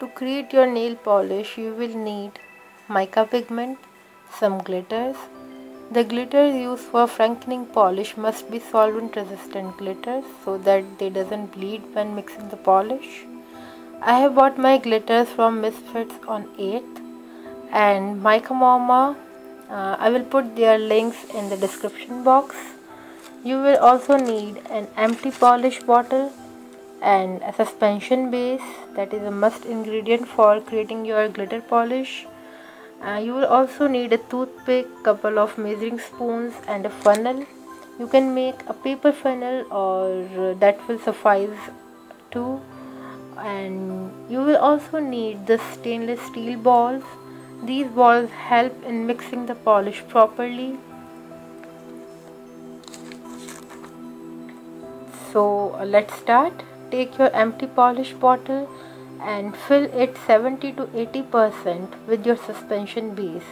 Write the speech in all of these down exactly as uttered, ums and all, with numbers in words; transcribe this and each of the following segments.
To create your nail polish, you will need mica pigment, some glitters. The glitters used for frankening polish must be solvent resistant glitters so that they doesn't bleed when mixing the polish. I have bought my glitters from Misfits on eighth and Mica Mama. Uh, I will put their links in the description box. You will also need an empty polish bottle and a suspension base, that is a must ingredient for creating your glitter polish. Uh, you will also need a toothpick, couple of measuring spoons and a funnel. You can make a paper funnel or uh, that will suffice too. And you will also need the stainless steel balls. These balls help in mixing the polish properly. So uh, let's start. Take your empty polish bottle and fill it seventy to eighty percent with your suspension base.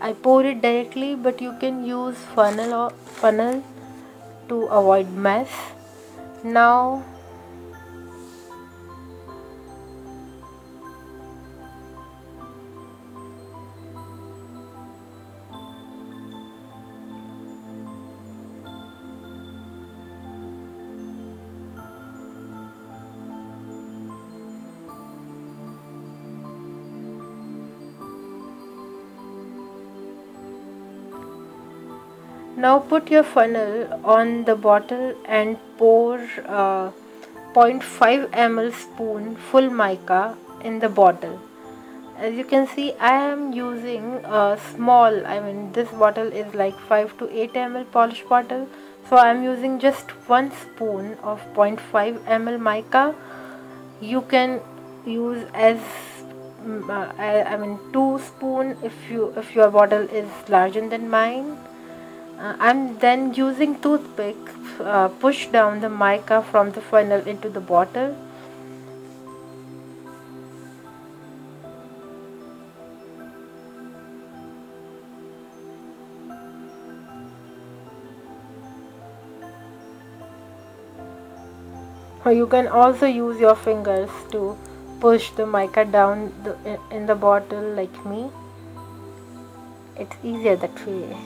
I pour it directly, but you can use funnel or funnel to avoid mess. Now Now put your funnel on the bottle and pour uh, zero point five milliliter spoon full mica in the bottle. As you can see, I am using a small, I mean this bottle is like five to eight milliliter polish bottle. So I am using just one spoon of zero point five milliliter mica. You can use as uh, I mean two spoon if you if your bottle is larger than mine. Uh, I'm then using toothpick, uh, push down the mica from the funnel into the bottle. Or you can also use your fingers to push the mica down the, in the bottle like me. It's easier that way.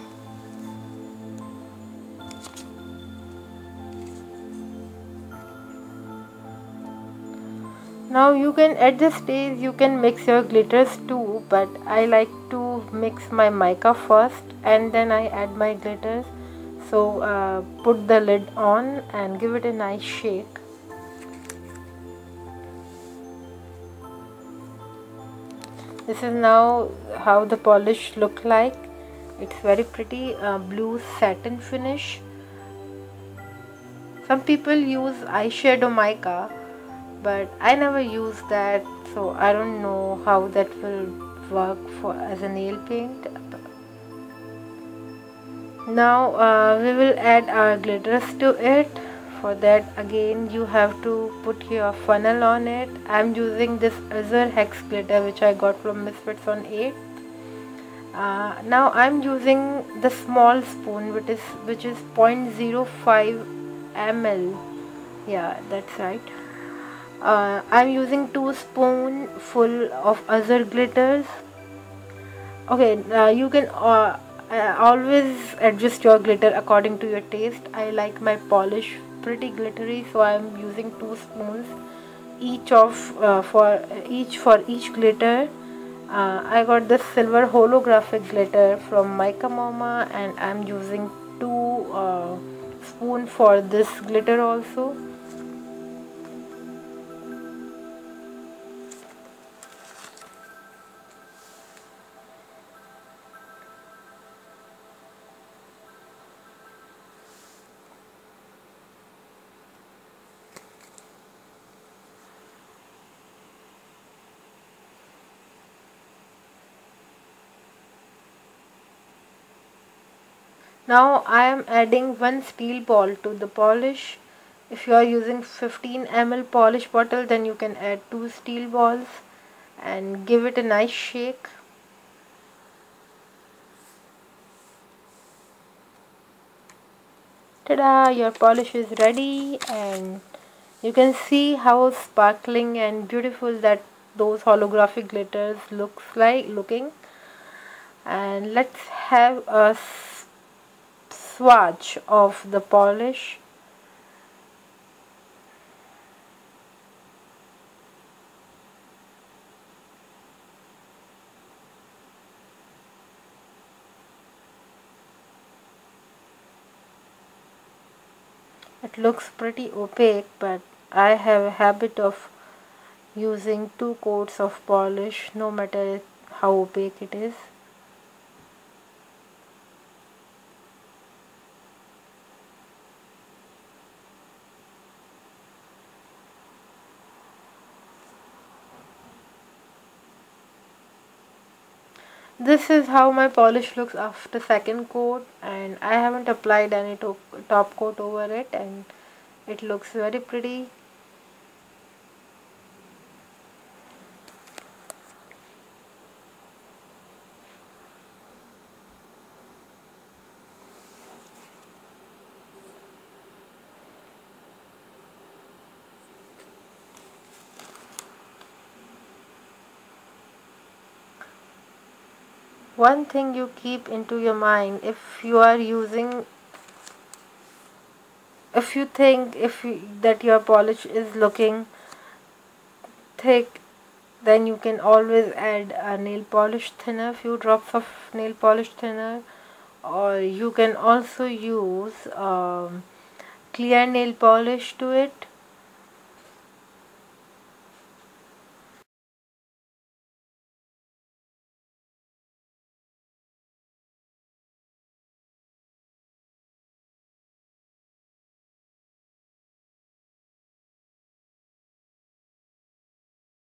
Now you can, at this stage you can mix your glitters too, but I like to mix my mica first and then I add my glitters. So uh, put the lid on and give it a nice shake. This is now how the polish looks like. It's very pretty, uh, blue satin finish. Some people use eyeshadow mica, but I never use that, so I don't know how that will work for as a nail paint. Now uh, we will add our glitters to it. For that, again you have to put your funnel on it. I'm using this Azure Hex glitter which I got from Misfits on eighth. Uh, now I'm using the small spoon which is which is zero point zero five milliliter. Yeah, that's right. Uh, I'm using two spoon full of other glitters. Okay, uh, you can uh, uh, always adjust your glitter according to your taste. I like my polish pretty glittery, so I'm using two spoons each of uh, for each for each glitter. Uh, I got this silver holographic glitter from Mica Mama, and I'm using two uh, spoon for this glitter also. Now I am adding one steel ball to the polish. If you are using fifteen milliliter polish bottle, then you can add two steel balls and give it a nice shake. Ta-da! Your polish is ready and you can see how sparkling and beautiful that those holographic glitters looks like looking. And let's have a swatch of the polish. It looks pretty opaque, but I have a habit of using two coats of polish no matter how opaque it is. This is how my polish looks after second coat, and I haven't applied any top, top coat over it, and it looks very pretty. One thing you keep into your mind, if you are using, if you think if you, that your polish is looking thick, then you can always add a nail polish thinner, few drops of nail polish thinner, or you can also use um, clear nail polish to it.